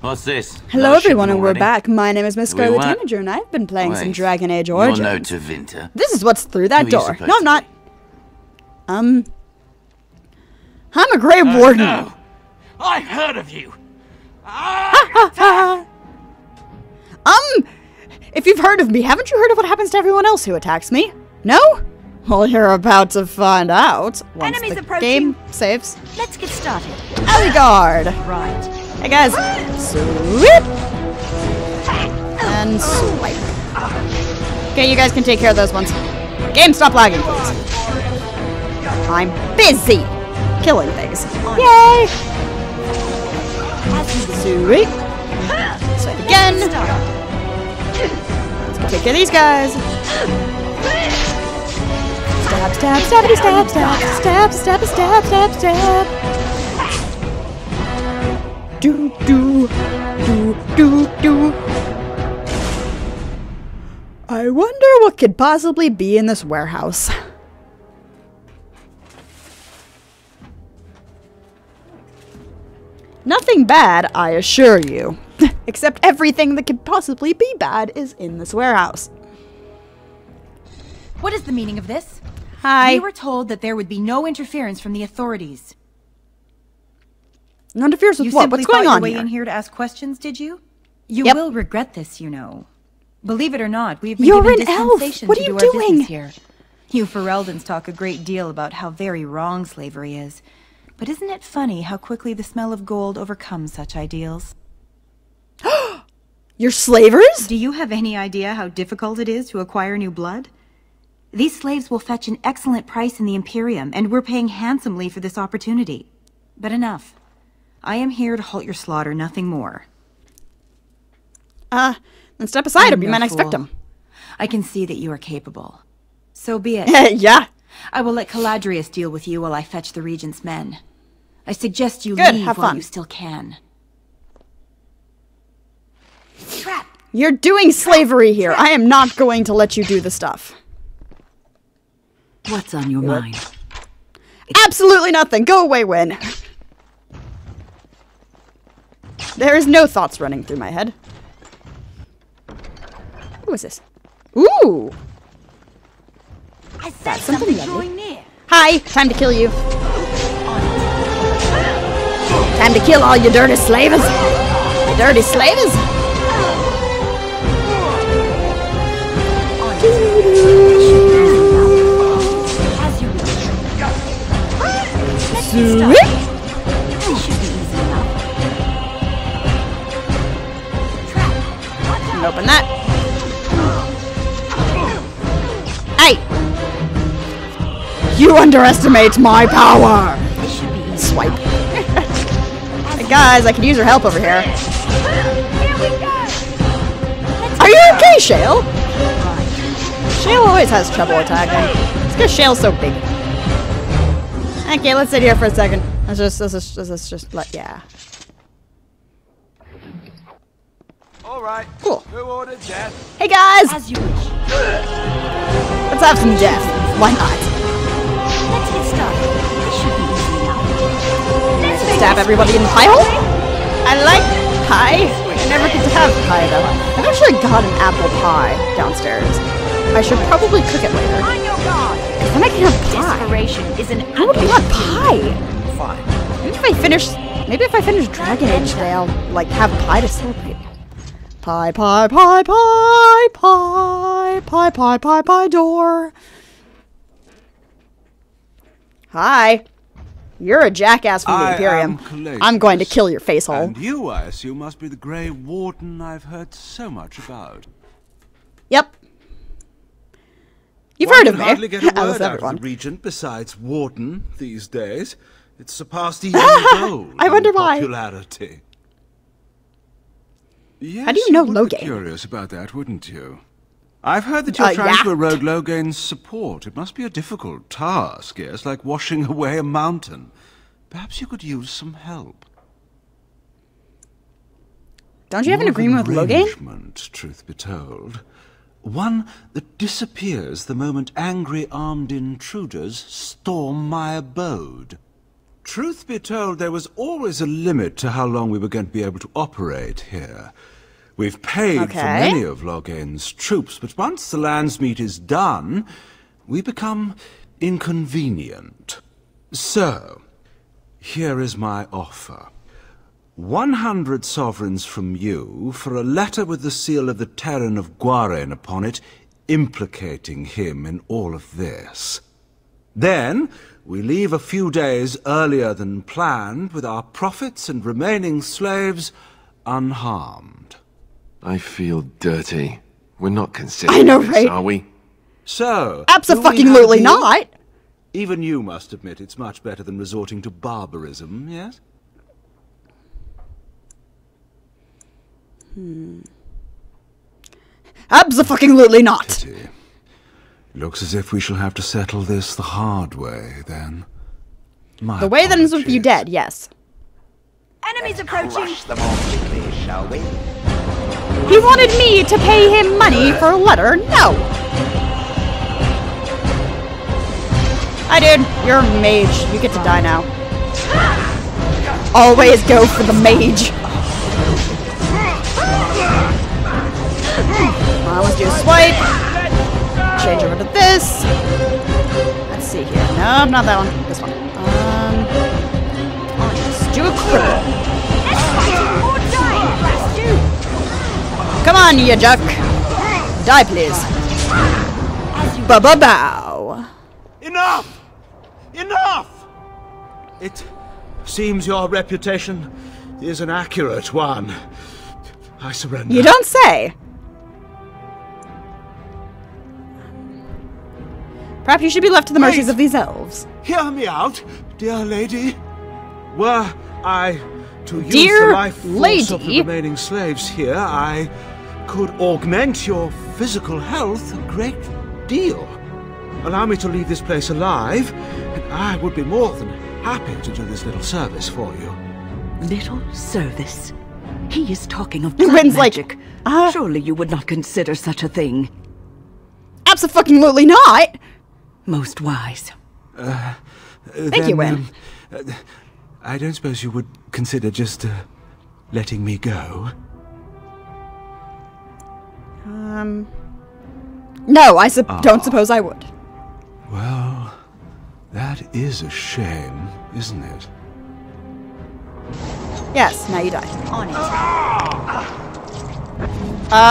What's this? Hello everyone, and we're back. My name is Miss Scarlet Tanager, and I've been playing some Dragon Age Origins. You're no Tevinter. This is what's through that door. No, I'm not. I'm a Grey Warden. No. I've heard of you. If you've heard of me, haven't you heard of what happens to everyone else who attacks me? No? Well, you're about to find out once Enemies the approaching. Game saves. Let's get started. Ostagar! Right. Hey guys, sweep! And swipe. Okay, you guys can take care of those ones. Game, stop lagging, please. I'm busy killing things. Yay! Sweep. Swipe again. Let's go take care of these guys. Stab, stab, stab, stab, stab, stab, stab, stab, stab, stab. Do, do, do, do, do. I wonder what could possibly be in this warehouse. Nothing bad, I assure you. Except everything that could possibly be bad is in this warehouse. What is the meaning of this? Hi. We were told that there would be no interference from the authorities. No interference with what? What's going on here? You simply fought your way in here to ask questions, did you? You will regret this, you know. Believe it or not, we've been given dispensation to do our business here. You Ferreldans talk a great deal about how very wrong slavery is. But isn't it funny how quickly the smell of gold overcomes such ideals? You're slavers? Do you have any idea how difficult it is to acquire new blood? These slaves will fetch an excellent price in the Imperium, and we're paying handsomely for this opportunity. But enough. I am here to halt your slaughter, nothing more. Then step aside or you might expect them. I can see that you are capable. So be it. Yeah. I will let Caladrius deal with you while I fetch the Regent's men. I suggest you leave while you still can. Trap! You're doing slavery here. I am not going to let you do the stuff. What's on your mind? Absolutely nothing. Go away, Wynne. There is no thoughts running through my head. What was this? Ooh! I said something drawing near. Hi! Time to kill you. Time to kill all you dirty slavers. You dirty slavers. Open that. Hey! You underestimate my power! Swipe. Hey guys, I could use your help over here. Are you okay, Shale? Shale always has trouble attacking. It's because Shale's so big. Okay, let's sit here for a second. Let's just Alright. Cool. Who ordered death? Hey guys! As you wish. Let's have some death. Why not? Let's get started. It should be easy now. Stab everybody in the pie hole? I like pie. I never get to have pie though. I've actually got an apple pie downstairs. I should probably cook it later. On your guard. Then I can have pie. Desperation is an I would want pie. Fine. Maybe if I finish Dragon Age today, I'll like have pie to celebrate. Pie, pie, pie, pie, pie, pie, pie, pie, pie, door. Hi. You're a jackass from the Imperium. I'm going to kill your face hole. And you, I assume, must be the Grey Warden I've heard so much about. Yep. You've heard of me. I hardly get a word out of the Regent besides Warden these days. It's surpassed even gold I wonder why. Popularity. Yes, how do you know Loghain? Curious about that, wouldn't you? I've heard that you're trying to erode Loghain's support. It must be a difficult task, yes, like washing away a mountain. Perhaps you could use some help. Don't you have an agreement with Loghain? Truth be told. One that disappears the moment angry armed intruders storm my abode. Truth be told, there was always a limit to how long we were going to be able to operate here. We've paid for many of Loghain's troops, but once the Landsmeet is done, we become inconvenient. So, here is my offer. 100 sovereigns from you for a letter with the seal of the Terran of Guaren upon it, implicating him in all of this. Then, we leave a few days earlier than planned with our profits and remaining slaves unharmed. I feel dirty. We're not considering this, are we? So, absolutely not! Even you must admit it's much better than resorting to barbarism, yes? Abso-fucking-lutely not! Pity. Looks as if we shall have to settle this the hard way, then. The way that ends with you dead, yes. Enemies approaching! Shall we? He wanted me to pay him money for a letter? No! Hi dude, you're a mage. You get to die now. Always go for the mage. Let's do a swipe. Change over to this. Let's see here. No, not that one. This one. Let's do a cripple. Come on, you jerk. Die, please. Ba-ba-bow. Enough! Enough! It seems your reputation is an accurate one. I surrender. You don't say. Perhaps you should be left to the mercies of these elves. Hear me out, dear lady. Were I to use the life force of the remaining slaves here, I could augment your physical health a great deal. Allow me to leave this place alive, and I would be more than happy to do this little service for you. Little service? He is talking of blood magic. Surely you would not consider such a thing. Abso-fucking-lutely not! Most wise. Thank you, Wynne. I don't suppose you would consider just letting me go? No, I don't suppose I would. Well, that is a shame, isn't it? Yes, now you die. On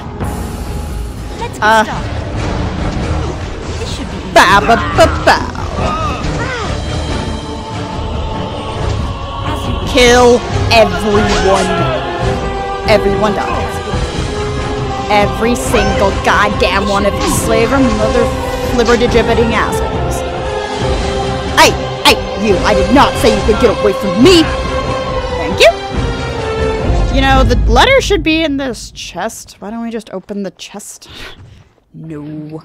it. Let's get started. Ba ba ba bow. Kill everyone. Everyone dies. Every single goddamn one of you slaver mother flibbertigibbing assholes. Hey, you! I did not say you could get away from me. Thank you. You know the letter should be in this chest. Why don't we just open the chest? No.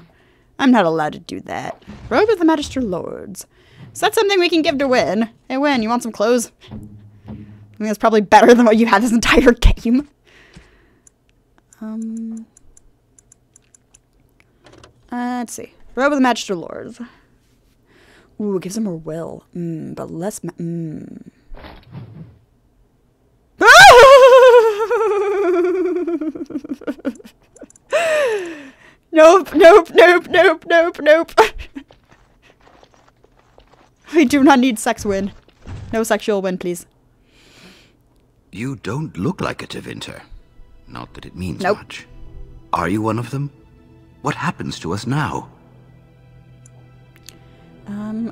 I'm not allowed to do that. Robe of the Magister Lords. Is that something we can give to Wynne? Hey Wynne, you want some clothes? I mean, that's probably better than what you had this entire game. Let's see. Robe of the Magister Lords. Ooh, it gives him more will. But less Nope. We do not need sex, Wynne. No sexual Wynne, please. You don't look like a Tevinter. Not that it means much. Are you one of them? What happens to us now?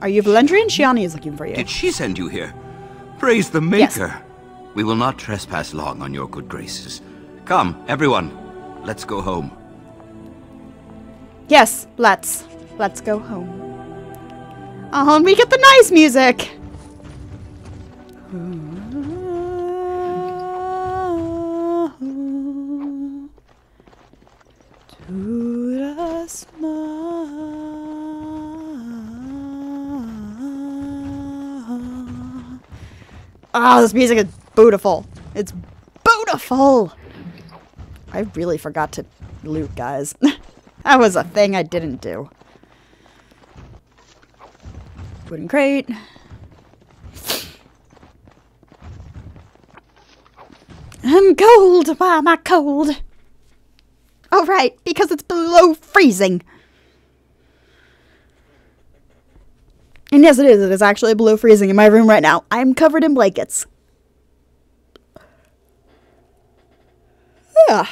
Are you Valendrian? Shianni is looking for you. Did she send you here? Praise the Maker. Yes. We will not trespass long on your good graces. Come, everyone. Let's go home. Yes, let's go home. Oh, and we get the nice music. Oh, this music is beautiful. It's beautiful. I really forgot to loot, guys. That was a thing I didn't do. Wooden crate. I'm cold! Why am I cold? Oh, right, because it's below freezing. And yes, it is. It is actually below freezing in my room right now. I'm covered in blankets. Ugh.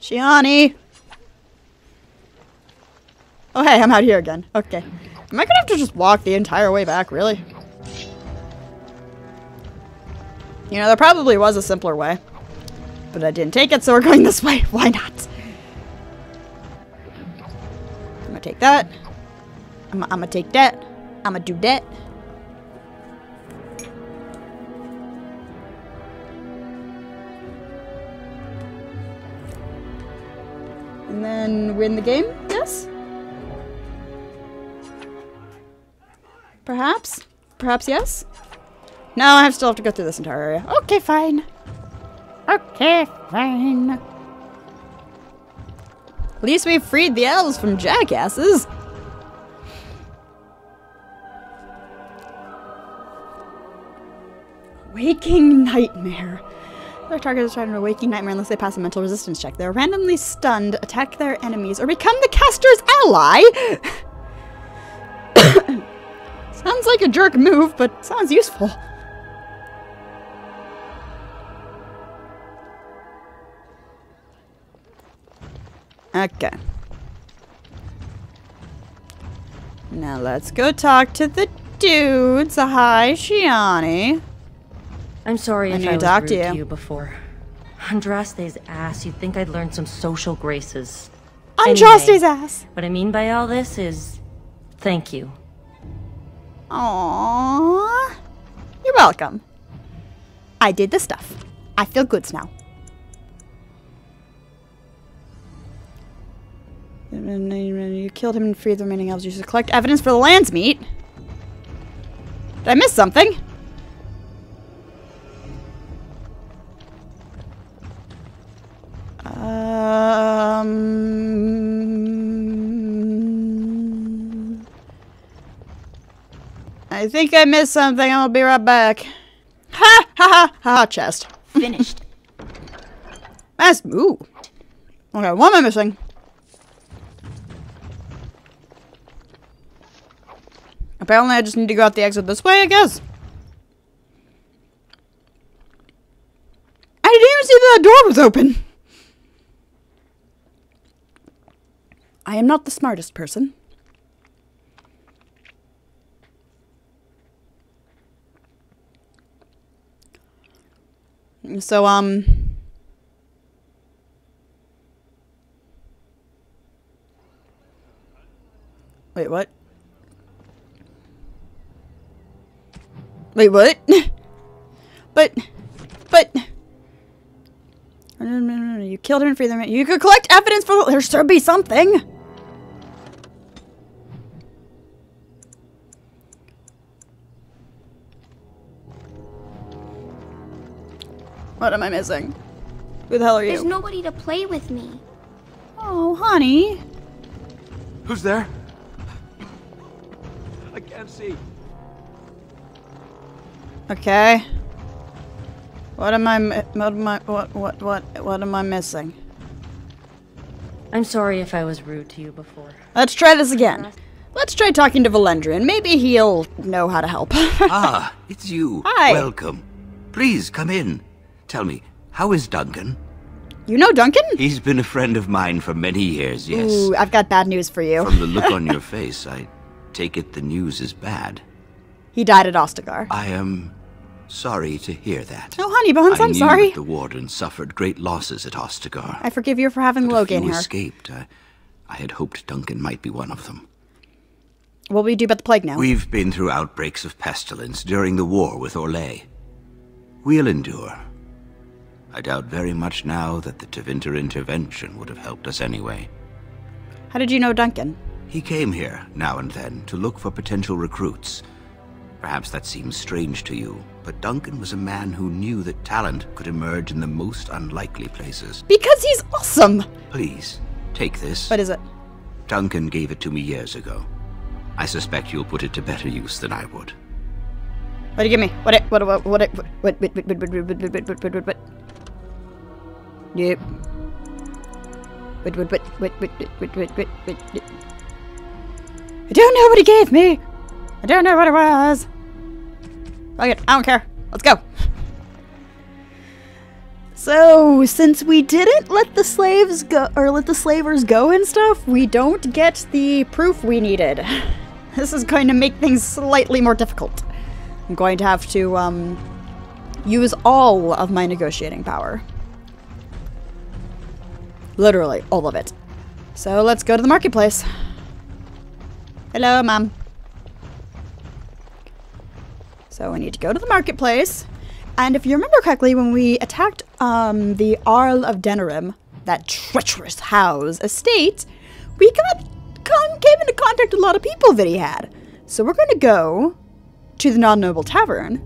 Shianni! Oh, hey, I'm out here again. Okay. Am I gonna have to just walk the entire way back, really? You know, there probably was a simpler way. But I didn't take it, so we're going this way. Why not? I'm gonna take that. I'm gonna take that. I'm gonna do that. And then win the game, yes? Perhaps? Perhaps yes? No, I still have to go through this entire area. Okay, fine. Okay, fine. At least we freed the elves from jackasses. Waking Nightmare. Their target is trying to Waking Nightmare unless they pass a mental resistance check. They're randomly stunned, attack their enemies, or become the caster's ally! Sounds like a jerk move, but sounds useful. Okay. Now let's go talk to the dudes. Hi, Shianni. I'm sorry if I talked to you before. Andraste's ass, you'd think I'd learned some social graces. Andraste's anyway, ass! What I mean by all this is thank you. Aww. You're welcome. I did the stuff. I feel goods now. You killed him and freed the remaining elves. You should collect evidence for the Landsmeet. Did I miss something? I think I missed something. I'll be right back. Ha! Ha ha! Ha! Chest. Finished. That's... Ooh. Okay, what am I missing? Apparently I just need to go out the exit this way, I guess. I didn't even see that door was open. I am not the smartest person. So, wait, what? Wait, what? But... No, you killed her and freed them. You could collect evidence for... There should be something! What am I missing? Who the hell are you? There's nobody to play with me. Oh, honey. Who's there? I can't see. Okay. What am I missing? I'm sorry if I was rude to you before. Let's try this again. Let's try talking to Valendrian. Maybe he'll know how to help. Ah, it's you. Hi. Welcome. Please come in. Tell me, how is Duncan? You know Duncan? He's been a friend of mine for many years, yes. Ooh, I've got bad news for you. From the look on your face, I take it the news is bad. He died at Ostagar. I am sorry to hear that. Oh, honey buns, I'm sorry. I knew that the Warden suffered great losses at Ostagar. I forgive you for having Loghain here. Escaped. I had hoped Duncan might be one of them. What will you do about the plague now? We've been through outbreaks of pestilence during the war with Orlais. We'll endure. I doubt very much now that the Tevinter intervention would have helped us anyway. How did you know Duncan? He came here, now and then, to look for potential recruits. Perhaps that seems strange to you, but Duncan was a man who knew that talent could emerge in the most unlikely places. Because he's awesome! Please, take this. What is it? Duncan gave it to me years ago. I suspect you'll put it to better use than I would. What do you give me? What? Yep. Wait. I don't know what he gave me. I don't know what it was. Okay, I don't care. Let's go. So, since we didn't let the slaves go, or let the slavers go and stuff, we don't get the proof we needed. This is going to make things slightly more difficult. I'm going to have to use all of my negotiating power. Literally, all of it. So let's go to the marketplace. Hello, Mom. So we need to go to the marketplace. And if you remember correctly, when we attacked the Arl of Denerim, that treacherous Howe's estate, we came into contact with a lot of people that he had. So we're going to go to the non-noble tavern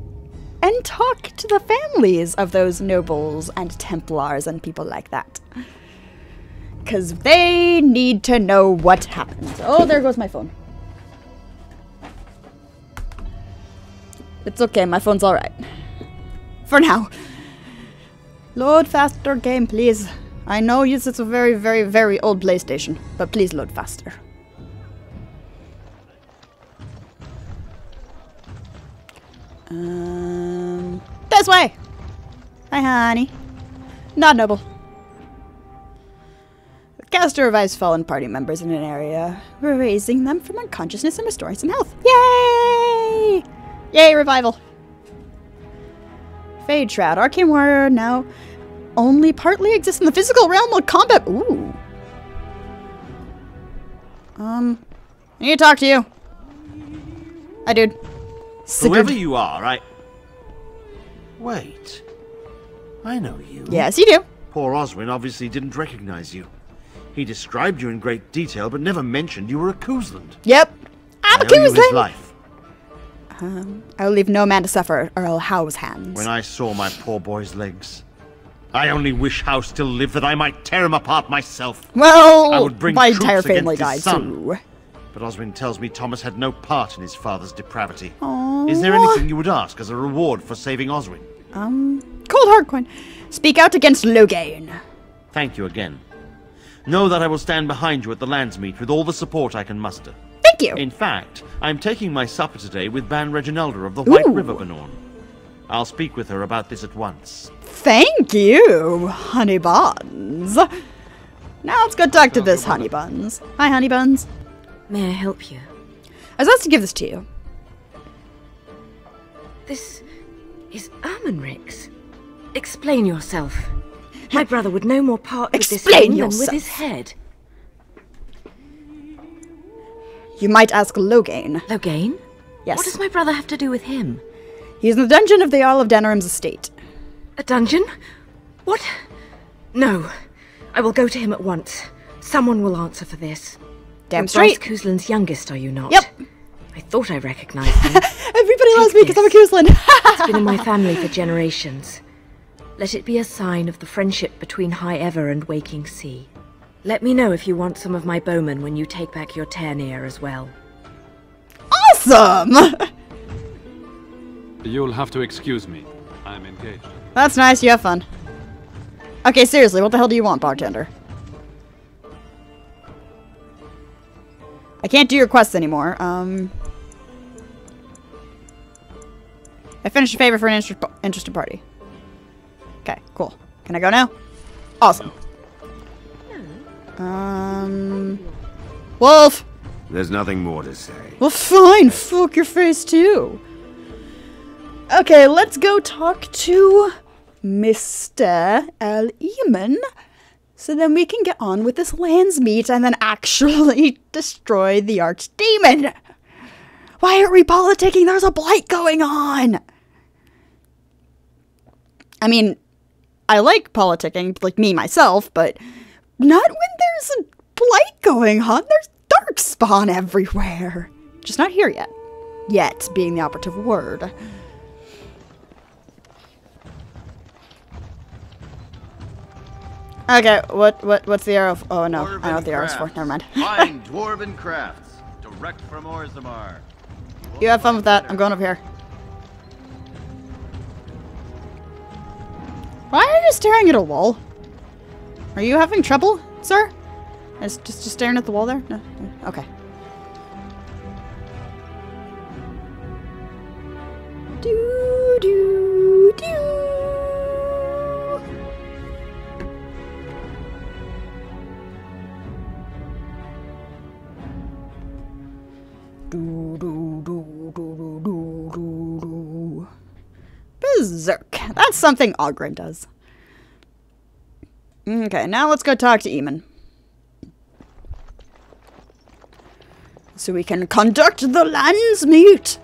and talk to the families of those nobles and Templars and people like that, because they need to know what happened. Oh, there goes my phone. It's okay, my phone's alright. For now. Load faster, game, please. I know it's a very, very, very old PlayStation, but please load faster. This way! Hi, honey. Not noble. Cast to revive fallen party members in an area. We're raising them from unconsciousness and restoring some health. Yay! Yay, revival. Fade Shroud. Arcane Warrior now only partly exists in the physical realm of combat. Ooh. I need to talk to you. Hi, dude. Sigurd. Whoever you are, I... Wait. I know you. Yes, you do. Poor Oswin obviously didn't recognize you. He described you in great detail, but never mentioned you were a Cousland. Yep. I'm a Cousland! I'll leave no man to suffer, Earl Howe's hands. When I saw my poor boy's legs, I only wish Howe still lived that I might tear him apart myself. Well, I would bring my entire family died too. But Oswin tells me Thomas had no part in his father's depravity. Aww. Is there anything you would ask as a reward for saving Oswin? Cold hard coin. Speak out against Loghain. Thank you again. Know that I will stand behind you at the Landsmeet with all the support I can muster. Thank you! In fact, I'm taking my supper today with Ban Reginalder of the White River Banorn. I'll speak with her about this at once. Thank you, Honey Buns. Now let's go talk to this Honey Buns. Hi, Honey Buns. May I help you? I was asked to give this to you. This is Erminrix. Explain yourself. My brother would no more part with this than with his head. You might ask Loghain. Loghain? Yes. What does my brother have to do with him? He's in the dungeon of the Arl of Denerim's estate. A dungeon? What? No. I will go to him at once. Someone will answer for this. Damn straight. Cousland's youngest, are you not? Yep. I thought I recognized him. Everybody loves me because I'm a Cousland. It's been in my family for generations. Let it be a sign of the friendship between High Ever and Waking Sea. Let me know if you want some of my bowmen when you take back your Tarnir as well. Awesome! You'll have to excuse me. I'm engaged. That's nice, you have fun. Okay, seriously, what the hell do you want, bartender? I can't do your quests anymore. I finished a favor for an interested party. Okay, cool. Can I go now? Awesome. Wolf! There's nothing more to say. Well, fine! Fuck your face, too! Okay, let's go talk to Mr. Arl Eamon, so then we can get on with this Landsmeet and then actually destroy the Archdemon! Why aren't we politicking? There's a blight going on! I mean... I like politicking, like me, myself, but not when there's a blight going on. There's darkspawn everywhere. Just not here yet. Yet being the operative word. Okay, what's the arrow? Oh no, I know what the arrow's for. Never mind. Fine dwarven crafts. direct from Orzamar. You have fun with that. I'm going up here. Why are you staring at a wall? Are you having trouble, sir? It's just staring at the wall there? No? Okay. Do, do, do. Do, do, do, do, do, do, do. Berserk. That's something Ogryn does. Okay, now let's go talk to Eamon. So we can conduct the Landsmeet.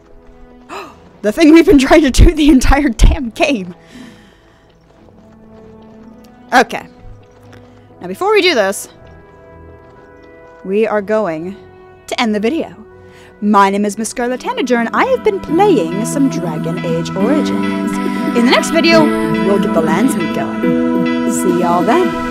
The thing we've been trying to do the entire damn game. Okay. Now before we do this, we are going to end the video. My name is Miss Scarlet Tanager, and I have been playing some Dragon Age Origins. In the next video, we'll get the Landsmeet going. See y'all then.